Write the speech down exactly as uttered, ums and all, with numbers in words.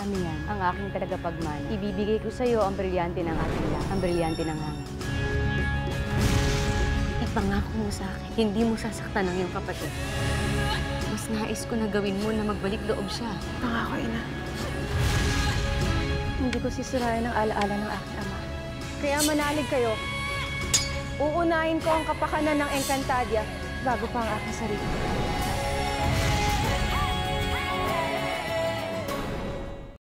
Ano yan? Ang aking tagapagmana. Ibibigay ko sa iyo ang brilyante ng ating lahat, ang brilyante ng hangin. Ipangako mo sa akin, hindi mo sasaktan ang iyong kapatid. Mas nais ko na gawin mo na magbalik loob siya. Pangako, Ina. Hindi ko sisirain ang alaala ng aking ama. Kaya manalig kayo. Uunahin ko ang kapakanan ng Encantadia bago pa ang aking sarili.